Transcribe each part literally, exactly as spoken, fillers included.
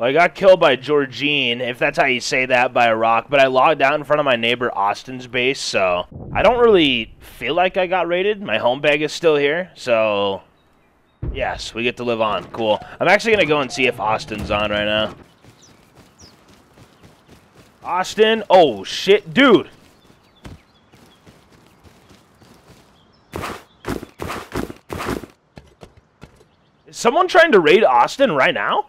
Well, I got killed by Georgine, if that's how you say that, by a rock, but I logged out in front of my neighbor Austin's base, so I don't really feel like I got raided. My home bag is still here, so yes, we get to live on. Cool. I'm actually going to go and see if Austin's on right now. Austin? Oh, shit, dude. Is someone trying to raid Austin right now?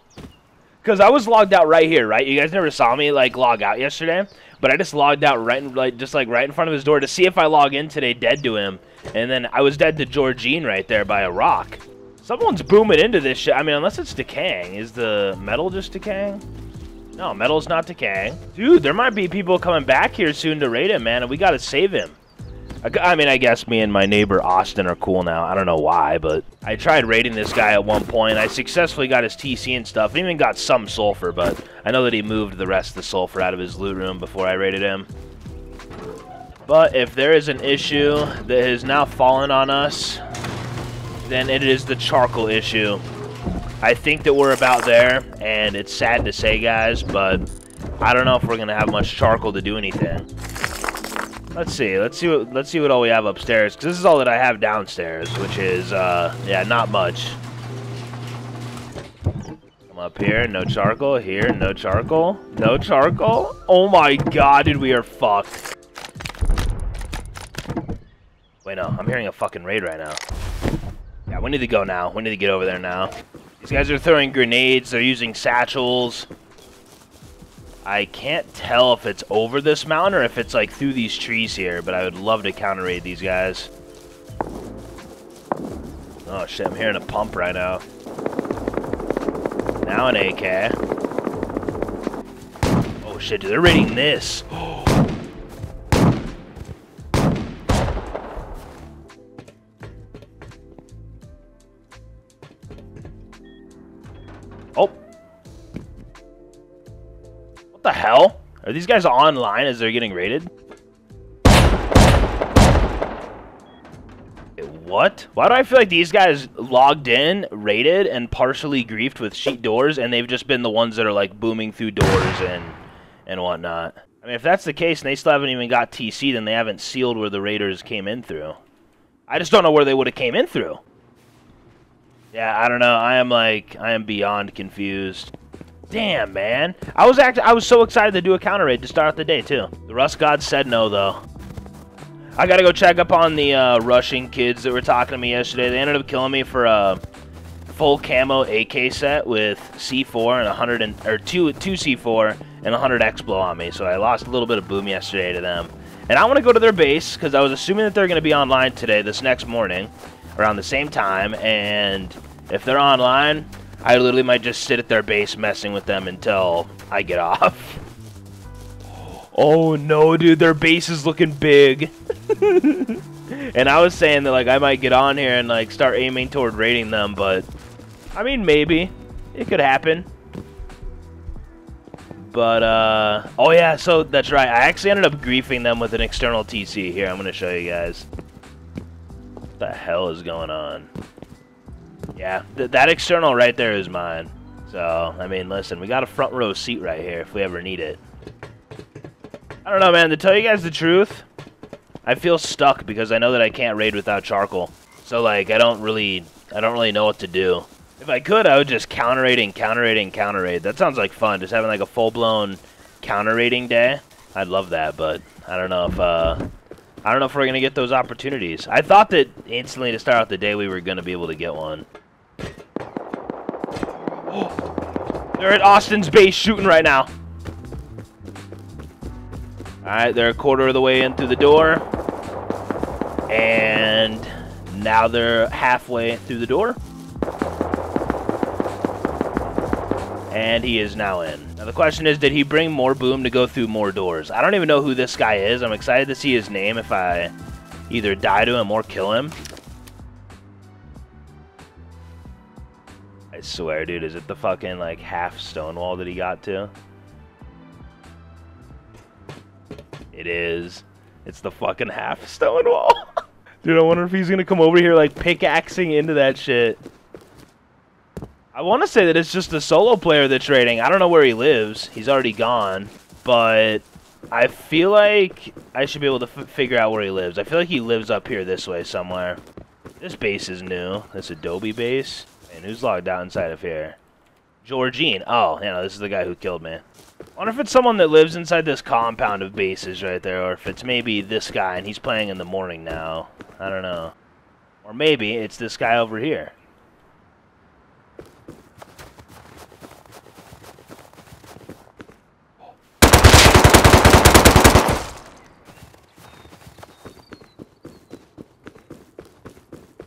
Because I was logged out right here, right? You guys never saw me, like, log out yesterday. But I just logged out right in, like, just, like, right in front of his door to see if I log in today dead to him. And then I was dead to Georgine right there by a rock. Someone's booming into this shit. I mean, unless it's decaying. Is the metal just decaying? No, metal's not decaying. Dude, there might be people coming back here soon to raid him, man. And we got to save him. I mean, I guess me and my neighbor Austin are cool now. I don't know why, but I tried raiding this guy at one point. I successfully got his T C and stuff. I even got some sulfur, but I know that he moved the rest of the sulfur out of his loot room before I raided him. But if there is an issue that has now fallen on us, then it is the charcoal issue. I think that we're about there, and it's sad to say, guys, but I don't know if we're going to have much charcoal to do anything. Let's see. Let's see what let's see what all we have upstairs. Cause this is all that I have downstairs, which is uh yeah, not much. Come up here, no charcoal, here, no charcoal, no charcoal. Oh my god, dude, we are fucked. Wait no, I'm hearing a fucking raid right now. Yeah, we need to go now. We need to get over there now. These guys are throwing grenades, they're using satchels. I can't tell if it's over this mountain or if it's like through these trees here, but I would love to counter raid these guys. Oh shit, I'm hearing a pump right now. Now an A K. Oh shit, dude, they're raiding this. What the hell? Are these guys online as they're getting raided? What? Why do I feel like these guys logged in, raided, and partially griefed with sheet doors, and they've just been the ones that are like booming through doors and and whatnot? I mean, if that's the case and they still haven't even got T C, then they haven't sealed where the raiders came in through. I just don't know where they would have came in through. Yeah, I don't know. I am like, I am beyond confused. Damn, man. I was act I was so excited to do a counter raid to start the day, too. The Rust God said no, though. I gotta go check up on the uh, Russian kids that were talking to me yesterday. They ended up killing me for a full camo A K set with C four and one hundred and, or two, two C four and one hundred X-Blow on me. So I lost a little bit of boom yesterday to them. And I want to go to their base because I was assuming that they're going to be online today, this next morning, around the same time. And if they're online, I literally might just sit at their base messing with them until I get off. Oh no, dude, their base is looking big. And I was saying that like I might get on here and like start aiming toward raiding them, but I mean maybe. It could happen. But uh oh yeah, so that's right. I actually ended up griefing them with an external T C. Here, I'm gonna show you guys. What the hell is going on? Yeah, th that external right there is mine. So, I mean, listen, we got a front row seat right here if we ever need it. I don't know, man. To tell you guys the truth, I feel stuck because I know that I can't raid without charcoal. So, like, I don't really, I don't really know what to do. If I could, I would just counter raid and counter raid and counter raid. That sounds like fun. Just having like a full blown counter raiding day. I'd love that, but I don't know if. Uh, I don't know if we're going to get those opportunities. I thought that instantly to start out the day we were going to be able to get one. Oh, they're at Austin's base shooting right now. Alright, they're a quarter of the way in through the door. And now they're halfway through the door. And he is now in. Now the question is, did he bring more boom to go through more doors? I don't even know who this guy is. I'm excited to see his name if I either die to him or kill him. I swear, dude, is it the fucking, like, half stone wall that he got to? It is. It's the fucking half stone wall. Dude, I wonder if he's gonna come over here, like, pickaxing into that shit. I I want to say that it's just the solo player that's raiding. I don't know where he lives. He's already gone. But I feel like I should be able to f figure out where he lives. I feel like he lives up here this way somewhere. This base is new. This Adobe base. And who's logged out inside of here? Georgine. Oh, you know, this is the guy who killed me. I wonder if it's someone that lives inside this compound of bases right there, or if it's maybe this guy and he's playing in the morning now. I don't know. Or maybe it's this guy over here.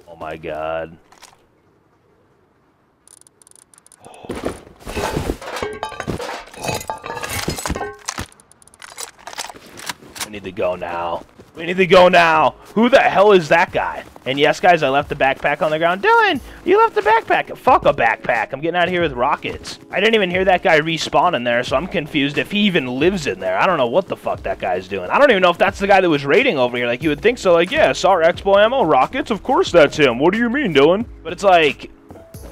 Oh my god. We need to go now. We need to go now. Who the hell is that guy? And yes, guys, I left the backpack on the ground. Dylan, you left the backpack. Fuck a backpack. I'm getting out of here with rockets. I didn't even hear that guy respawn in there, so I'm confused if he even lives in there. I don't know what the fuck that guy's doing. I don't even know if that's the guy that was raiding over here. Like, you would think so. Like, yeah, sorry, Expo Ammo, rockets. Of course that's him. What do you mean, Dylan? But it's like,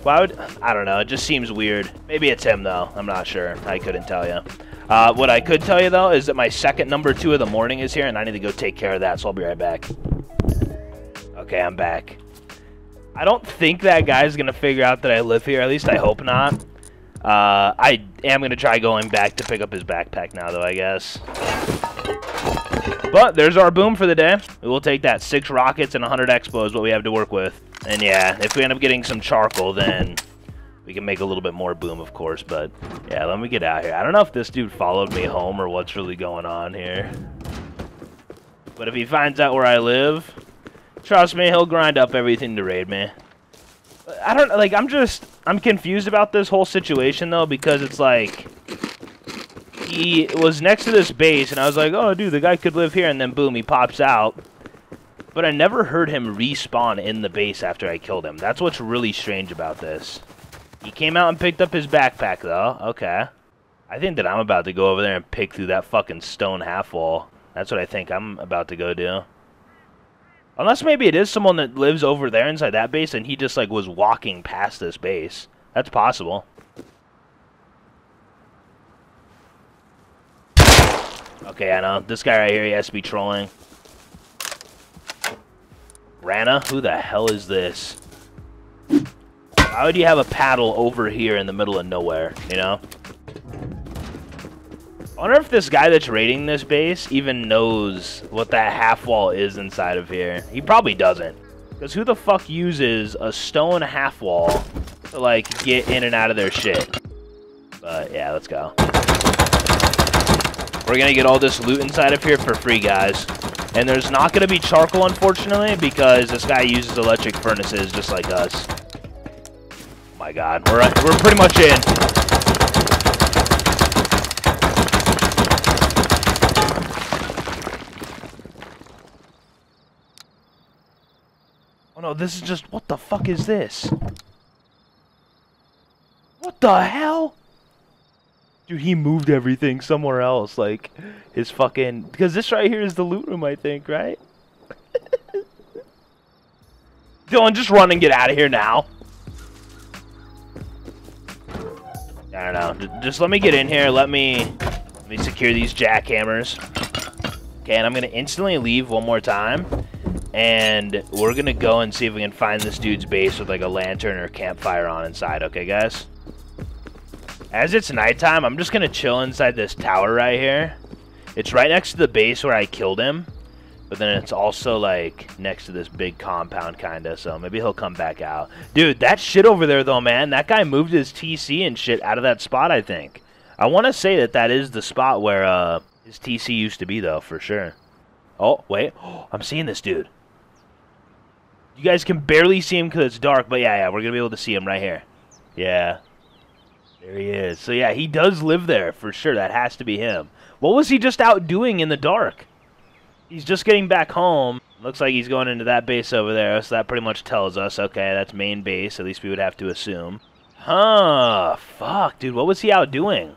why would... I don't know. It just seems weird. Maybe it's him, though. I'm not sure. I couldn't tell you. Uh, what I could tell you, though, is that my second number two of the morning is here, and I need to go take care of that, so I'll be right back. Okay, I'm back. I don't think that guy's going to figure out that I live here. At least I hope not. Uh, I am going to try going back to pick up his backpack now, though, I guess. But there's our boom for the day. We will take that. Six rockets and one hundred Expo is what we have to work with. And, yeah, if we end up getting some charcoal, then... we can make a little bit more boom, of course, but yeah, let me get out of here. I don't know if this dude followed me home or what's really going on here. But if he finds out where I live, trust me, he'll grind up everything to raid me. I don't, like, I'm just, I'm confused about this whole situation, though, because it's like, he was next to this base, and I was like, oh, dude, the guy could live here, and then boom, he pops out. But I never heard him respawn in the base after I killed him. That's what's really strange about this. He came out and picked up his backpack, though. Okay. I think that I'm about to go over there and pick through that fucking stone half wall. That's what I think I'm about to go do. Unless maybe it is someone that lives over there inside that base and he just, like, was walking past this base. That's possible. Okay, I know. This guy right here, he has to be trolling. Rana? Who the hell is this? Why would you have a paddle over here in the middle of nowhere, you know? I wonder if this guy that's raiding this base even knows what that half wall is inside of here. He probably doesn't. Because who the fuck uses a stone half wall to, like, get in and out of their shit? But, yeah, let's go. We're gonna get all this loot inside of here for free, guys. And there's not gonna be charcoal, unfortunately, because this guy uses electric furnaces just like us. Oh my god, we're, we're pretty much in. Oh no, this is just... what the fuck is this? What the hell? Dude, he moved everything somewhere else, like, his fucking... because this right here is the loot room, I think, right? Dylan, just run and get out of here now. I don't know. Just let me get in here. Let me let me secure these jackhammers. Okay, and I'm going to instantly leave one more time. And we're going to go and see if we can find this dude's base with, like, a lantern or campfire on inside. Okay, guys? As it's nighttime, I'm just going to chill inside this tower right here. It's right next to the base where I killed him. But then it's also, like, next to this big compound, kind of. So maybe he'll come back out. Dude, that shit over there, though, man. That guy moved his T C and shit out of that spot, I think. I want to say that that is the spot where uh, his T C used to be, though, for sure. Oh, wait. I'm seeing this dude. You guys can barely see him because it's dark. But, yeah, yeah, we're going to be able to see him right here. Yeah. There he is. So, yeah, he does live there, for sure. That has to be him. What was he just out doing in the dark? He's just getting back home. Looks like he's going into that base over there, so that pretty much tells us, okay, that's main base, at least we would have to assume. Huh, fuck, dude, what was he out doing?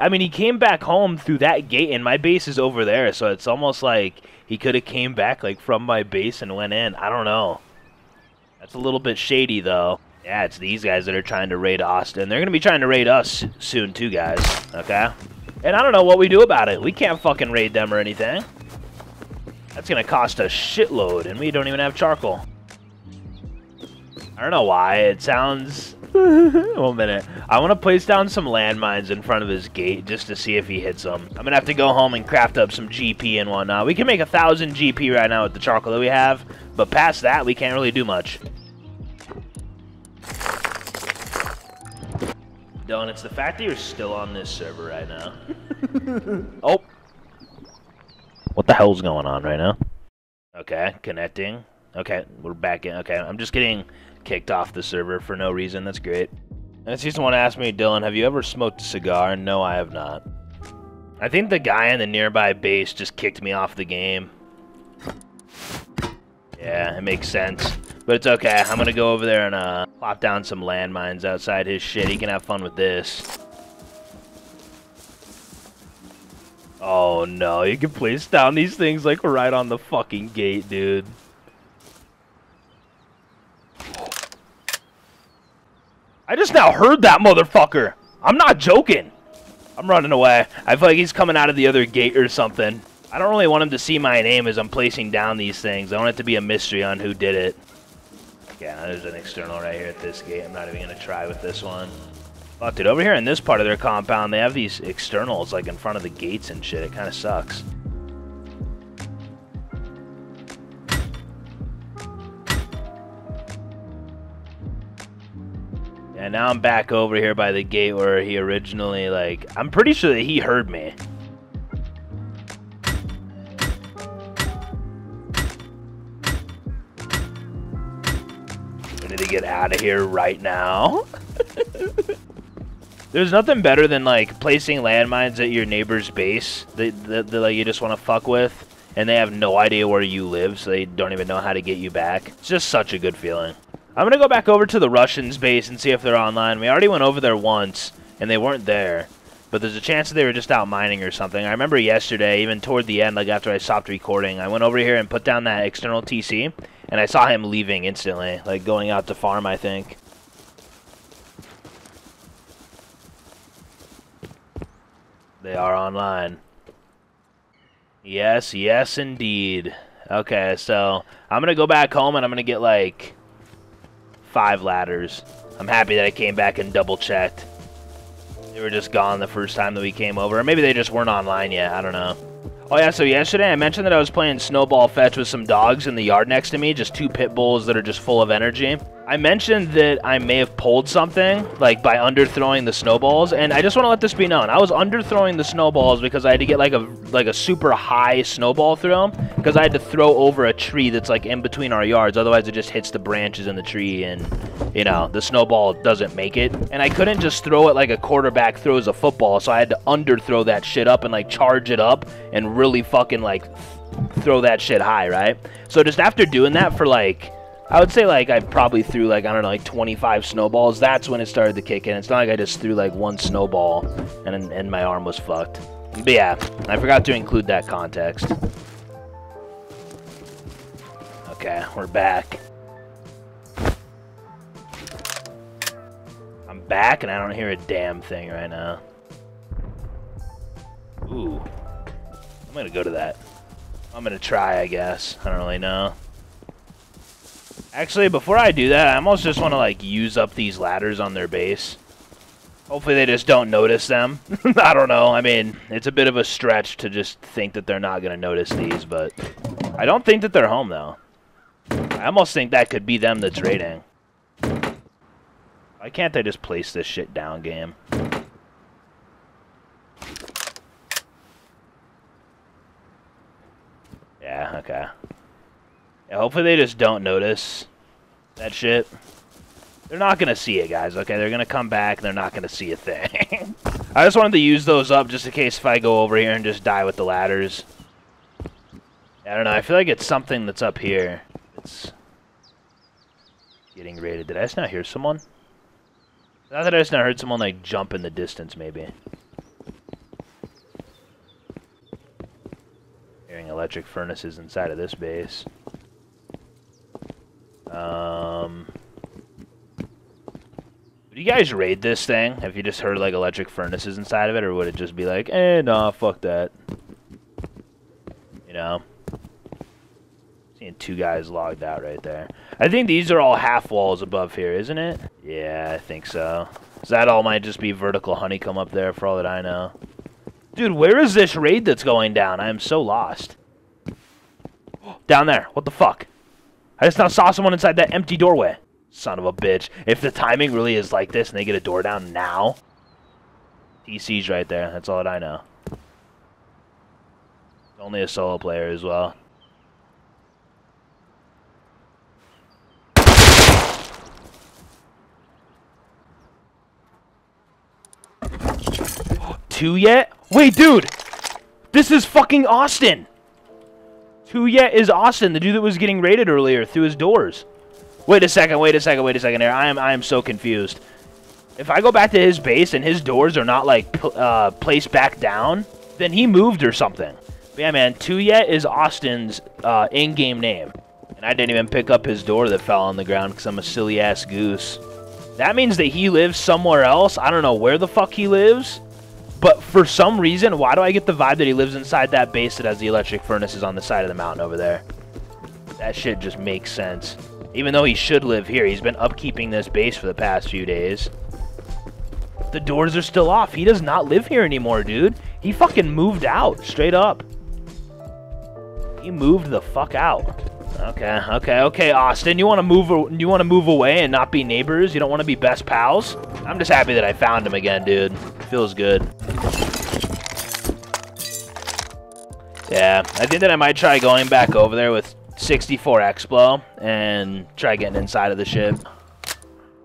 I mean, he came back home through that gate, and my base is over there, so it's almost like he could have came back, like, from my base and went in. I don't know. That's a little bit shady, though. Yeah, it's these guys that are trying to raid Austin. They're going to be trying to raid us soon too, guys. Okay? And I don't know what we do about it. We can't fucking raid them or anything. That's going to cost a shitload, and we don't even have charcoal. I don't know why. It sounds... One minute. I want to place down some landmines in front of his gate just to see if he hits them. I'm going to have to go home and craft up some G P and whatnot. We can make a thousand G P right now with the charcoal that we have, but past that, we can't really do much. Don, it's the fact that you're still on this server right now. Oh. What the hell's going on right now? Okay, connecting. Okay, we're back in. Okay, I'm just getting kicked off the server for no reason. That's great. And it's just someone asked me, Dylan, have you ever smoked a cigar? No, I have not. I think the guy in the nearby base just kicked me off the game. Yeah, it makes sense. But it's okay. I'm gonna go over there and uh, plop down some landmines outside his shit. He can have fun with this. Oh no, you can place down these things like right on the fucking gate, dude. I just now heard that motherfucker. I'm not joking. I'm running away. I feel like he's coming out of the other gate or something. I don't really want him to see my name as I'm placing down these things. I want it to be a mystery on who did it. Yeah, there's an external right here at this gate. I'm not even going to try with this one. Fuck, dude, over here in this part of their compound, they have these externals, like, in front of the gates and shit. It kind of sucks. And now I'm back over here by the gate where he originally, like... I'm pretty sure that he heard me. I need to get out of here right now. There's nothing better than, like, placing landmines at your neighbor's base that, that, that like, you just want to fuck with. And they have no idea where you live, so they don't even know how to get you back. It's just such a good feeling. I'm going to go back over to the Russians' base and see if they're online. We already went over there once, and they weren't there. But there's a chance that they were just out mining or something. I remember yesterday, even toward the end, like after I stopped recording, I went over here and put down that external T C, and I saw him leaving instantly, like going out to farm, I think. They are online. Yes, yes, indeed. Okay, so I'm going to go back home, and I'm going to get, like... five ladders. I'm happy that I came back and double checked. They were just gone the first time that we came over. Or maybe they just weren't online yet. I don't know. Oh yeah, so yesterday I mentioned that I was playing Snowball Fetch with some dogs in the yard next to me. Just two pit bulls that are just full of energy. I mentioned that I may have pulled something, like by underthrowing the snowballs. And I just want to let this be known. I was underthrowing the snowballs because I had to get like a like a super high snowball throw. Because I had to throw over a tree that's like in between our yards. Otherwise it just hits the branches in the tree and, you know, the snowball doesn't make it. And I couldn't just throw it like a quarterback throws a football. So I had to underthrow that shit up and like charge it up and really fucking like throw that shit high, right? So just after doing that for like... I would say, like, I probably threw, like, I don't know, like, twenty-five snowballs. That's when it started to kick in. It's not like I just threw, like, one snowball and, and my arm was fucked. But, yeah, I forgot to include that context. Okay, we're back. I'm back, and I don't hear a damn thing right now. Ooh. I'm gonna go to that. I'm gonna try, I guess. I don't really know. Actually, before I do that, I almost just want to, like, use up these ladders on their base. Hopefully they just don't notice them. I don't know. I mean, it's a bit of a stretch to just think that they're not going to notice these, but... I don't think that they're home, though. I almost think that could be them that's raiding. Why can't they just place this shit down, game? Yeah, okay. Yeah, hopefully they just don't notice that shit. They're not going to see it, guys, okay? They're going to come back, and they're not going to see a thing. I just wanted to use those up just in case if I go over here and just die with the ladders. I don't know. I feel like it's something that's up here. It's getting raided. Did I just not hear someone? Not that I just not heard someone, like, jump in the distance, maybe. Hearing electric furnaces inside of this base. Um, you guys raid this thing? Have you just heard like electric furnaces inside of it, or would it just be like, eh, nah, fuck that? You know? Seeing two guys logged out right there. I think these are all half walls above here, isn't it? Yeah, I think so. So that all might just be vertical honeycomb up there for all that I know. Dude, where is this raid that's going down? I am so lost. Down there. What the fuck? I just now saw someone inside that empty doorway. Son of a bitch. If the timing really is like this and they get a door down now. T C's right there. That's all that I know. Only a solo player as well. Tuyet? Wait, dude! This is fucking Austin! Tuyet is Austin, the dude that was getting raided earlier through his doors. Wait a second, wait a second, wait a second here. I am I am so confused. If I go back to his base and his doors are not, like, uh, placed back down, then he moved or something. But yeah, man, Tuyet is Austin's uh, in-game name. And I didn't even pick up his door that fell on the ground because I'm a silly-ass goose. That means that he lives somewhere else. I don't know where the fuck he lives. But for some reason, why do I get the vibe that he lives inside that base that has the electric furnaces on the side of the mountain over there? That shit just makes sense. Even though he should live here, he's been upkeeping this base for the past few days. The doors are still off. He does not live here anymore, dude. He fucking moved out, straight up. He moved the fuck out. Okay, okay, okay, Austin, you want to move? You want to move away and not be neighbors? You don't want to be best pals? I'm just happy that I found him again, dude. Feels good. Yeah, I think that I might try going back over there with sixty-four Explo and try getting inside of the ship.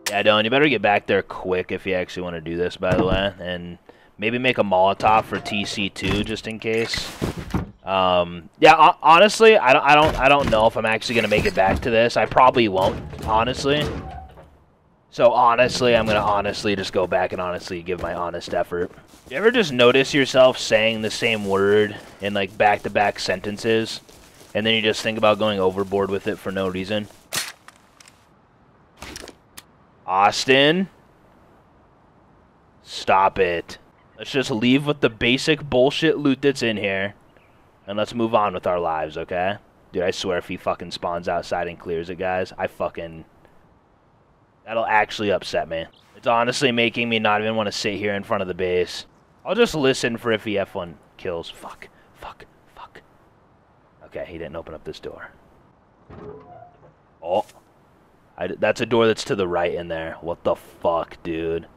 Yeah, Dylan, you better get back there quick if you actually want to do this, by the way. And maybe make a Molotov for T C two just in case. Um, yeah, honestly, I don't, I don't, I don't know if I'm actually gonna make it back to this. I probably won't, honestly. So honestly, I'm gonna honestly just go back and honestly give my honest effort. You ever just notice yourself saying the same word in like back-to-back sentences, and then you just think about going overboard with it for no reason? Austin, stop it. Let's just leave with the basic bullshit loot that's in here. And let's move on with our lives, okay? Dude, I swear if he fucking spawns outside and clears it, guys, I fucking... that'll actually upset me. It's honestly making me not even want to sit here in front of the base. I'll just listen for if he F one kills. Fuck. Fuck. Fuck. Okay, he didn't open up this door. Oh. I, that's a door that's to the right in there. What the fuck, dude?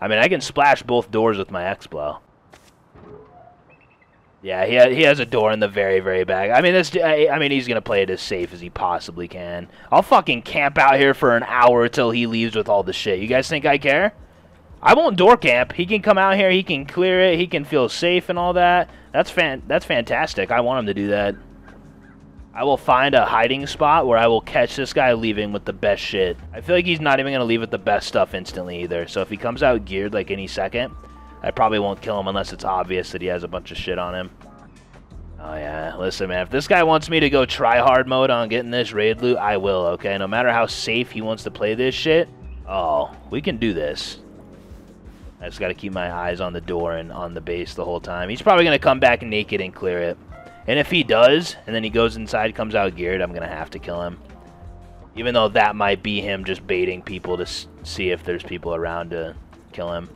I mean, I can splash both doors with my Explo. Yeah, he ha he has a door in the very, very back. I mean, this. I, I mean, he's gonna play it as safe as he possibly can. I'll fucking camp out here for an hour till he leaves with all the shit. You guys think I care? I won't door camp. He can come out here. He can clear it. He can feel safe and all that. That's fan. That's fantastic. I want him to do that. I will find a hiding spot where I will catch this guy leaving with the best shit. I feel like he's not even gonna leave with the best stuff instantly either. So if he comes out geared like any second, I probably won't kill him unless it's obvious that he has a bunch of shit on him. Oh, yeah. Listen, man, if this guy wants me to go try hard mode on getting this raid loot, I will, okay? No matter how safe he wants to play this shit, oh, we can do this. I just got to keep my eyes on the door and on the base the whole time. He's probably going to come back naked and clear it. And if he does, and then he goes inside, comes out geared, I'm going to have to kill him. Even though that might be him just baiting people to see if there's people around to kill him.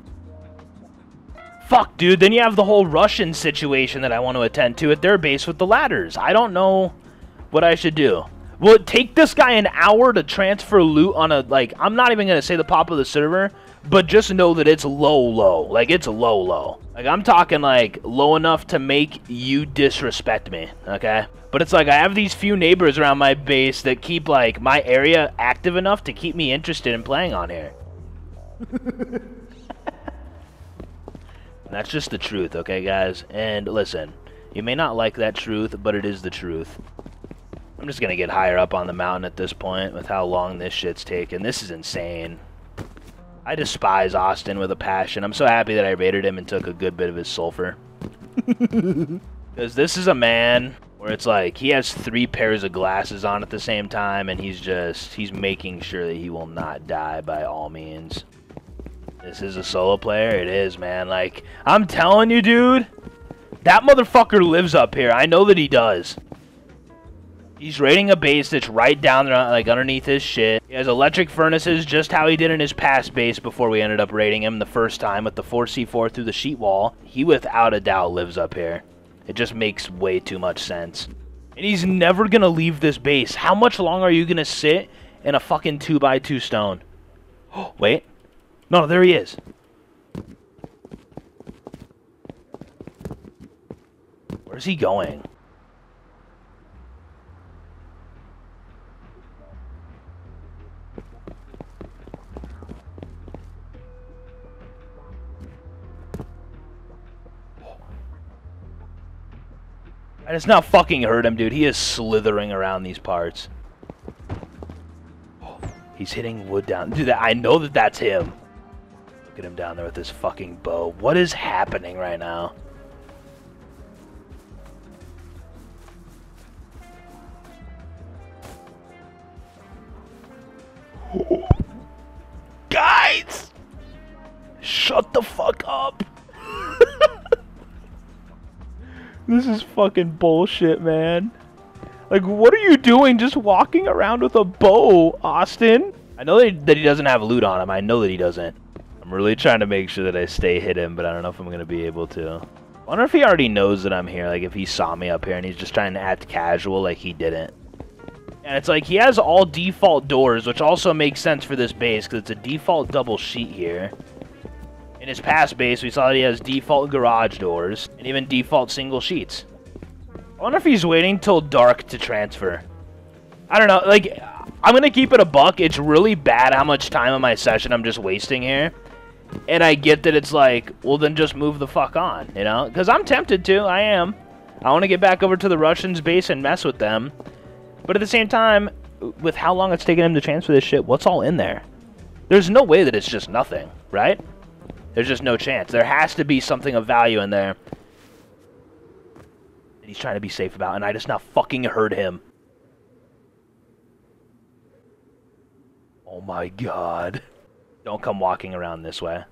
Fuck, dude, then you have the whole Russian situation that I want to attend to at their base with the ladders. I don't know what I should do. Will it take this guy an hour to transfer loot on a, like, I'm not even going to say the pop of the server, but just know that it's low, low. Like, it's low, low. Like, I'm talking, like, low enough to make you disrespect me, okay? But it's like I have these few neighbors around my base that keep, like, my area active enough to keep me interested in playing on here. That's just the truth, okay, guys? And listen, you may not like that truth, but it is the truth. I'm just gonna get higher up on the mountain at this point with how long this shit's taken. This is insane. I despise Austin with a passion. I'm so happy that I raided him and took a good bit of his sulfur. Because this is a man where it's like he has three pairs of glasses on at the same time, and he's just, he's making sure that he will not die by all means. This is a solo player? It is, man. Like, I'm telling you, dude. That motherfucker lives up here. I know that he does. He's raiding a base that's right down there, like, underneath his shit. He has electric furnaces, just how he did in his past base before we ended up raiding him the first time with the four C four through the sheet wall. He, without a doubt, lives up here. It just makes way too much sense. And he's never gonna leave this base. How much longer are you gonna sit in a fucking two by two stone? Oh, wait. No, there he is. Where's he going? And it's not fucking hurt him, dude. He is slithering around these parts. Oh, he's hitting wood down. Dude, I know that that's him. Look at him down there with his fucking bow. What is happening right now? Oh. Guys! Shut the fuck up! This is fucking bullshit, man. Like, what are you doing just walking around with a bow, Austin? I know that he doesn't have loot on him. I know that he doesn't. I'm really trying to make sure that I stay hidden, but I don't know if I'm going to be able to. I wonder if he already knows that I'm here. Like, if he saw me up here and he's just trying to act casual like he didn't. And it's like, he has all default doors, which also makes sense for this base, because it's a default double sheet here. In his past base, we saw that he has default garage doors, and even default single sheets. I wonder if he's waiting till dark to transfer. I don't know, like, I'm gonna keep it a buck. It's really bad how much time on my session I'm just wasting here. And I get that it's like, well then just move the fuck on, you know? Because I'm tempted to, I am. I want to get back over to the Russians' base and mess with them. But at the same time, with how long it's taken him to transfer this shit, what's all in there? There's no way that it's just nothing, right? There's just no chance. There has to be something of value in there that he's trying to be safe about, and I just not fucking heard him. Oh my god. Don't come walking around this way.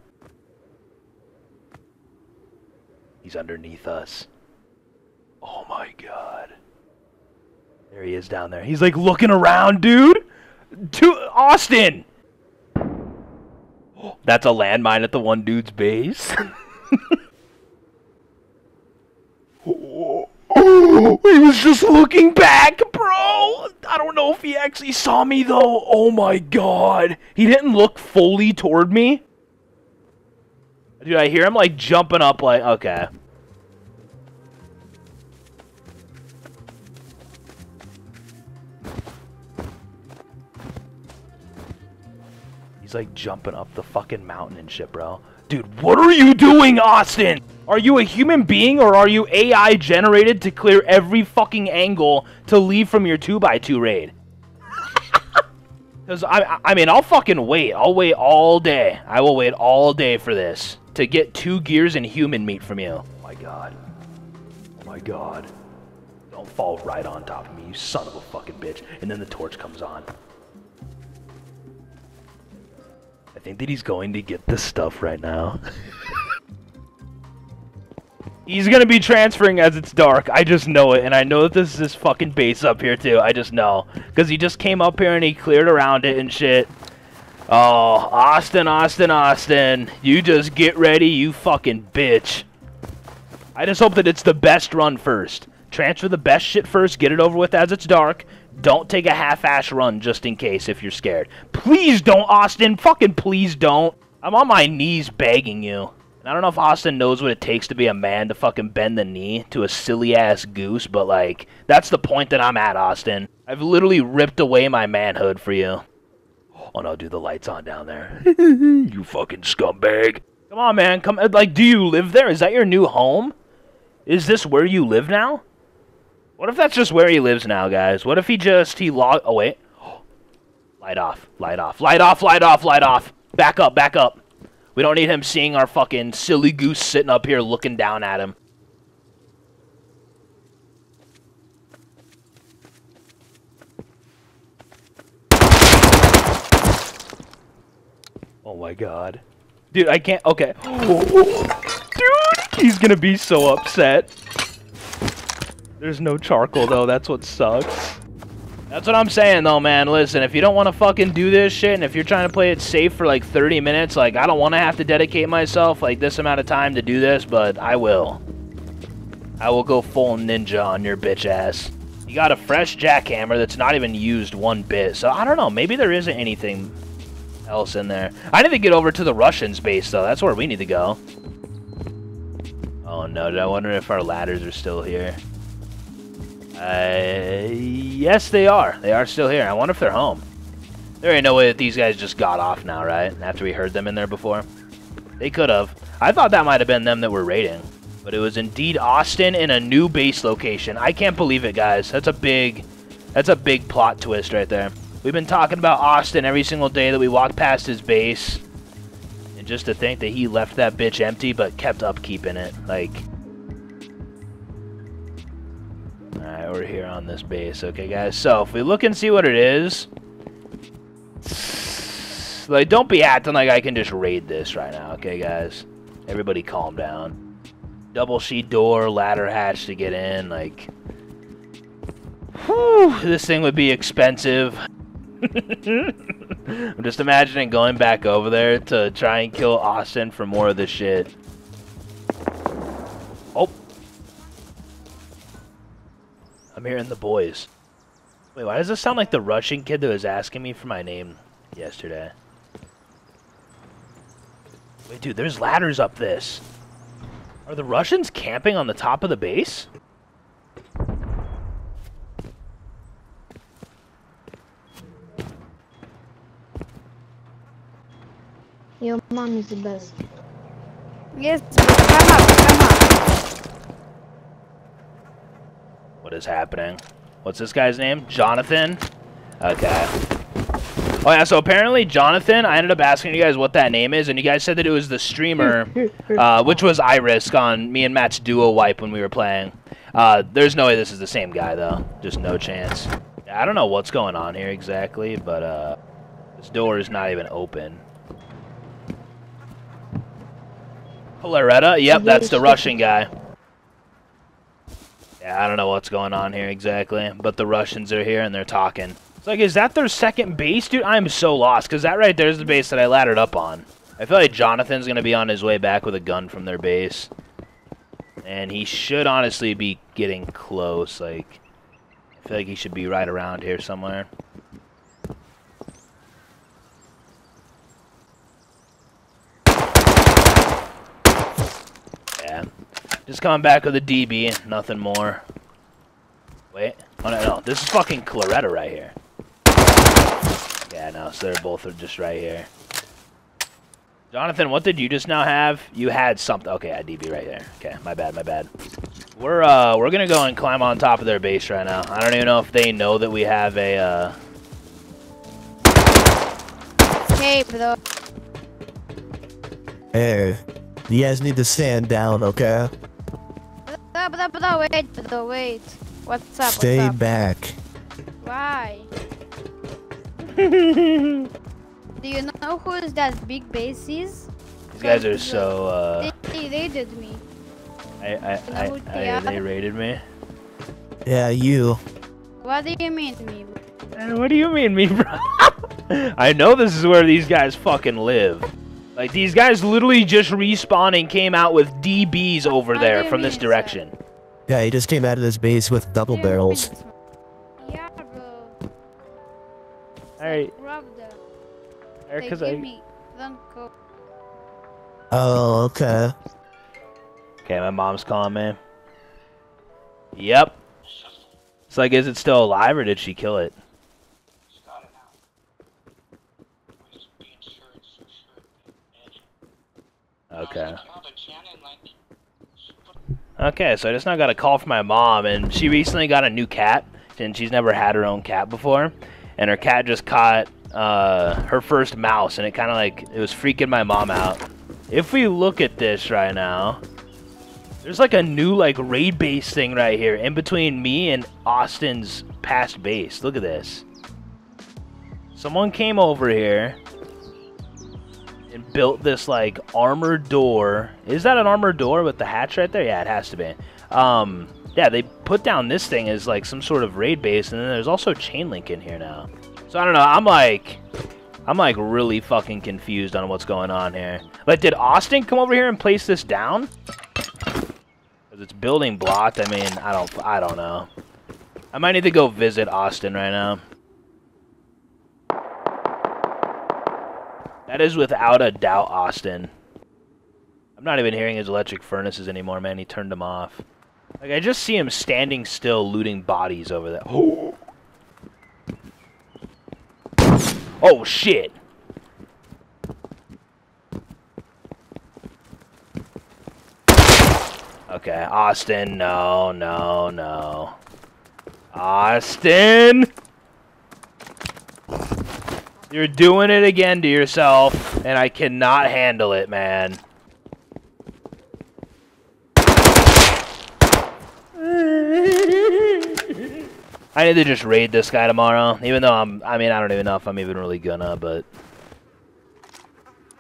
He's underneath us. Oh my god. There he is down there. He's like looking around, dude! To Austin! That's a landmine at the one dude's base. Oh, oh, he was just looking back, bro. I don't know if he actually saw me, though. Oh, my God. He didn't look fully toward me. Dude, I hear him, like, jumping up like, okay. He's like jumping up the fucking mountain and shit, bro. Dude, what are you doing, Austin? Are you a human being or are you A I generated to clear every fucking angle to leave from your two by two raid? Because, I, I mean, I'll fucking wait. I'll wait all day. I will wait all day for this. To get two gears and human meat from you. Oh my god. Oh my god. Don't fall right on top of me, you son of a fucking bitch. And then the torch comes on. I think that he's going to get this stuff right now. He's going to be transferring as it's dark. I just know it. And I know that this is his fucking base up here, too. I just know. Because he just came up here and he cleared around it and shit. Oh, Austin, Austin, Austin. You just get ready, you fucking bitch. I just hope that it's the best run first. Transfer the best shit first. Get it over with as it's dark. Don't take a half-ass run just in case if you're scared. Please don't, Austin. Fucking please don't. I'm on my knees begging you. And I don't know if Austin knows what it takes to be a man to fucking bend the knee to a silly-ass goose, but, like, that's the point that I'm at, Austin. I've literally ripped away my manhood for you. Oh, no, dude, the light's on down there. You fucking scumbag. Come on, man. Come. Like, do you live there? Is that your new home? Is this where you live now? What if that's just where he lives now, guys? What if he just, he log, oh wait. Light off, light off, light off, light off, light off. Back up, back up. We don't need him seeing our fucking silly goose sitting up here looking down at him. Oh my god. Dude, I can't. Okay. Dude, he's gonna be so upset. There's no charcoal, though. That's what sucks. That's what I'm saying, though, man. Listen, if you don't want to fucking do this shit, and if you're trying to play it safe for, like, thirty minutes, like, I don't want to have to dedicate myself, like, this amount of time to do this, but I will. I will go full ninja on your bitch ass. You got a fresh jackhammer that's not even used one bit, so I don't know. Maybe there isn't anything else in there. I need to get over to the Russians base, though. That's where we need to go. Oh, no. Did I wonder if our ladders are still here? Uh, yes, they are. They are still here. I wonder if they're home. There ain't no way that these guys just got off now, right? After we heard them in there before. They could have. I thought that might have been them that were raiding. But it was indeed Austin in a new base location. I can't believe it, guys. That's a big, that's a big plot twist right there. We've been talking about Austin every single day that we walked past his base. And just to think that he left that bitch empty but kept upkeeping it. Like... Alright, we're here on this base. Okay, guys, so if we look and see what it is... Like, don't be acting like I can just raid this right now, okay, guys? Everybody calm down. Double sheet door, ladder hatch to get in, like... Whew, this thing would be expensive. I'm just imagining going back over there to try and kill Austin for more of this shit. Oh! I'm hearing the boys. Wait, why does this sound like the Russian kid that was asking me for my name yesterday? Wait, dude, there's ladders up this. Are the Russians camping on the top of the base? Your mom is the best. Yes, come up, come up. What is happening? What's this guy's name? Jonathan? Okay. Oh yeah, so apparently Jonathan, I ended up asking you guys what that name is, and you guys said that it was the streamer, uh, which was iRisk on me and Matt's duo wipe when we were playing. Uh, there's no way this is the same guy, though. Just no chance. I don't know what's going on here exactly, but uh, this door is not even open. Claretta? Yep, that's the Russian guy. I don't know what's going on here exactly, but the Russians are here and they're talking. It's like, is that their second base? Dude, I'm so lost, because that right there is the base that I laddered up on. I feel like Jonathan's going to be on his way back with a gun from their base. And he should honestly be getting close. Like, I feel like he should be right around here somewhere. Yeah. Just coming back with a D B, nothing more. Wait, oh no, no, this is fucking Claretta right here. Yeah, no, so they're both just right here. Jonathan, what did you just now have? You had something. Okay, I D B right there. Okay, my bad, my bad. We're uh, we're gonna go and climb on top of their base right now. I don't even know if they know that we have a. Uh... Hey, bro. Hey, you guys need to stand down, okay? Wait, wait. What's up? Stay what's up? Back. Why? Do you know who that big bass is? These guys are so. Uh, they, they raided me. I, I, I, I, I they raided me. Yeah, you. What do you mean, me? Uh, what do you mean, me, bro? I know this is where these guys fucking live. Like, these guys literally just respawned and came out with D Bs over what there from this mean, direction. Sir? Yeah, he just came out of this base with double yeah, barrels. Yeah, bro. Alright. Alright, cause I... Me. Don't go. Oh, okay. Okay, my mom's calling me. Yep. It's like, is it still alive or did she kill it? Okay. Okay, so I just now got a call from my mom, and she recently got a new cat, and she's never had her own cat before, and her cat just caught uh, her first mouse, and it kind of like, it was freaking my mom out. If we look at this right now, there's like a new like raid base thing right here, in between me and Austin's past base. Look at this. Someone came over here. and built this like armored door. Is that an armored door with the hatch right there? Yeah, it has to be. Um, yeah, they put down this thing as like some sort of raid base, and then there's also chain link in here now. So I don't know. I'm like, I'm like really fucking confused on what's going on here. Like, did Austin come over here and place this down? 'Cause it's building blocked. I mean, I don't, I don't know. I might need to go visit Austin right now. That is without a doubt Austin. I'm not even hearing his electric furnaces anymore, man. He turned them off. Like, I just see him standing still looting bodies over there. Oh, oh shit. Okay, Austin, no, no, no. Austin! You're doing it again to yourself, and I cannot handle it, man. I need to just raid this guy tomorrow, even though I'm, I mean, I don't even know if I'm even really gonna, but...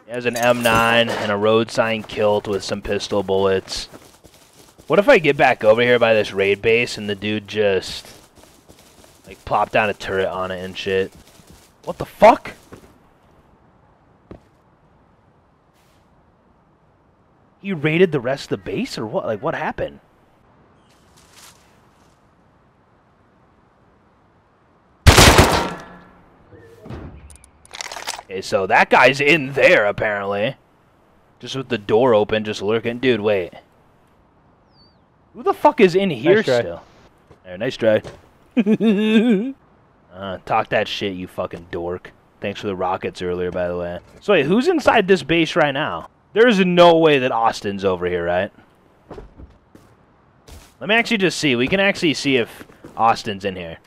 He has an M nine and a road sign kilt with some pistol bullets. What if I get back over here by this raid base and the dude just, like, plop down a turret on it and shit? What the fuck? He raided the rest of the base or what? Like, what happened? Okay, so that guy's in there, apparently. Just with the door open, just lurking. Dude, wait. Who the fuck is in here still? There, nice try. Uh, talk that shit, you fucking dork. Thanks for the rockets earlier, by the way. So wait, who's inside this base right now? There's no way that Austin's over here, right? Let me actually just see. We can actually see if Austin's in here.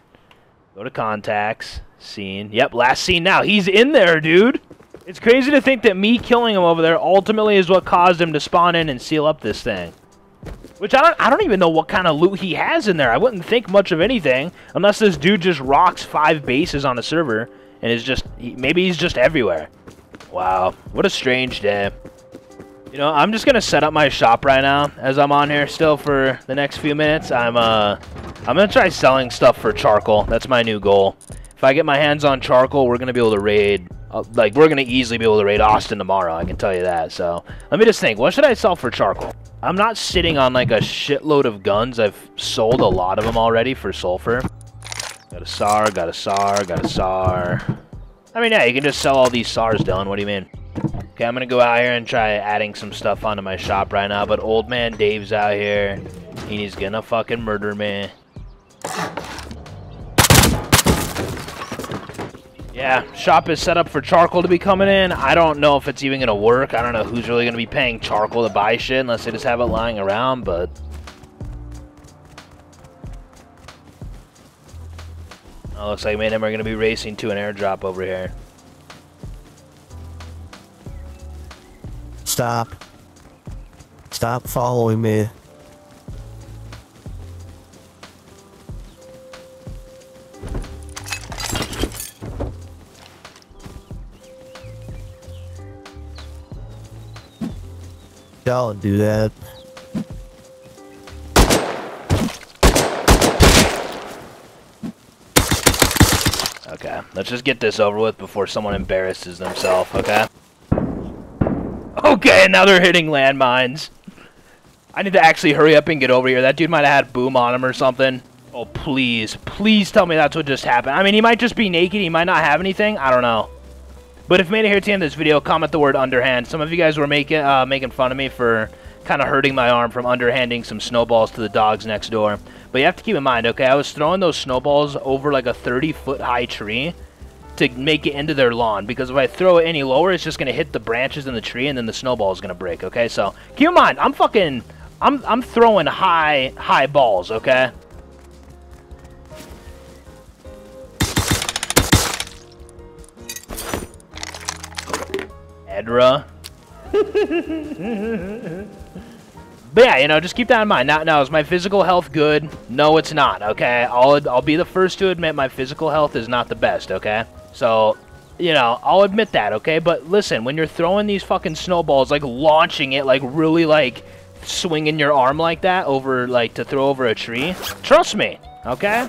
Go to contacts. Seen. Yep, last seen now. He's in there, dude! It's crazy to think that me killing him over there ultimately is what caused him to spawn in and seal up this thing. Which I don't, I don't even know what kind of loot he has in there. I wouldn't think much of anything unless this dude just rocks five bases on a server and is just, he, maybe he's just everywhere. Wow, what a strange day. You know, I'm just gonna set up my shop right now as I'm on here still for the next few minutes. I'm uh, I'm gonna try selling stuff for charcoal. That's my new goal. If I get my hands on charcoal, we're gonna be able to raid. Uh, like we're gonna easily be able to raid Austin tomorrow. I can tell you that. So let me just think. What should I sell for charcoal? I'm not sitting on like a shitload of guns. I've sold a lot of them already for sulfur. Got a S A R, got a S A R, got a S A R. I mean, yeah, you can just sell all these S A Rs, Dylan. What do you mean? Okay, I'm gonna go out here and try adding some stuff onto my shop right now. But old man Dave's out here, and he's gonna fucking murder me. Yeah, shop is set up for charcoal to be coming in. I don't know if it's even going to work. I don't know who's really going to be paying charcoal to buy shit unless they just have it lying around, but... Oh, looks like me and him are going to be racing to an airdrop over here. Stop. Stop following me. Don't do that. Okay, let's just get this over with before someone embarrasses themselves, okay? Okay, now they're hitting landmines. I need to actually hurry up and get over here. That dude might have had boom on him or something. Oh, please. Please tell me that's what just happened. I mean, he might just be naked. He might not have anything. I don't know. But if you made it here to the end of this video, comment the word underhand. Some of you guys were making uh, making fun of me for kind of hurting my arm from underhanding some snowballs to the dogs next door. But you have to keep in mind, okay, I was throwing those snowballs over like a thirty foot high tree to make it into their lawn. Because if I throw it any lower, it's just going to hit the branches in the tree and then the snowball is going to break, okay? So keep in mind, I'm fucking, I'm, I'm throwing high, high balls, okay? Edra. But yeah, you know, just keep that in mind. Now, now, is my physical health good? No, it's not, okay? I'll, I'll be the first to admit my physical health is not the best, okay? So, You know, I'll admit that, okay? But listen, when you're throwing these fucking snowballs, like launching it, like really like swinging your arm like that over, like to throw over a tree, trust me, okay?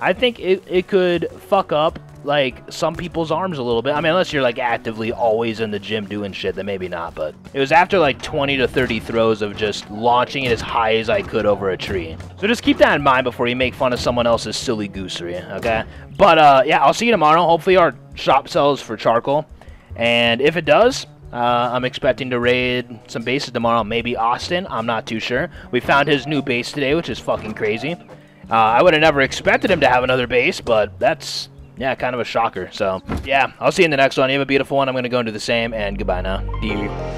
I think it, it could fuck up like some people's arms a little bit. I mean, unless you're like actively always in the gym doing shit, then maybe not, but it was after like twenty to thirty throws of just launching it as high as I could over a tree. So just keep that in mind before you make fun of someone else's silly goosery, okay? But uh, yeah, I'll see you tomorrow. Hopefully our shop sells for charcoal, and if it does, Uh, I'm expecting to raid some bases tomorrow. Maybe Austin, I'm not too sure. We found his new base today, which is fucking crazy. Uh, I would have never expected him to have another base, but that's, yeah, kind of a shocker. So, yeah, I'll see you in the next one. You have a beautiful one. I'm going to go into the same, and goodbye now.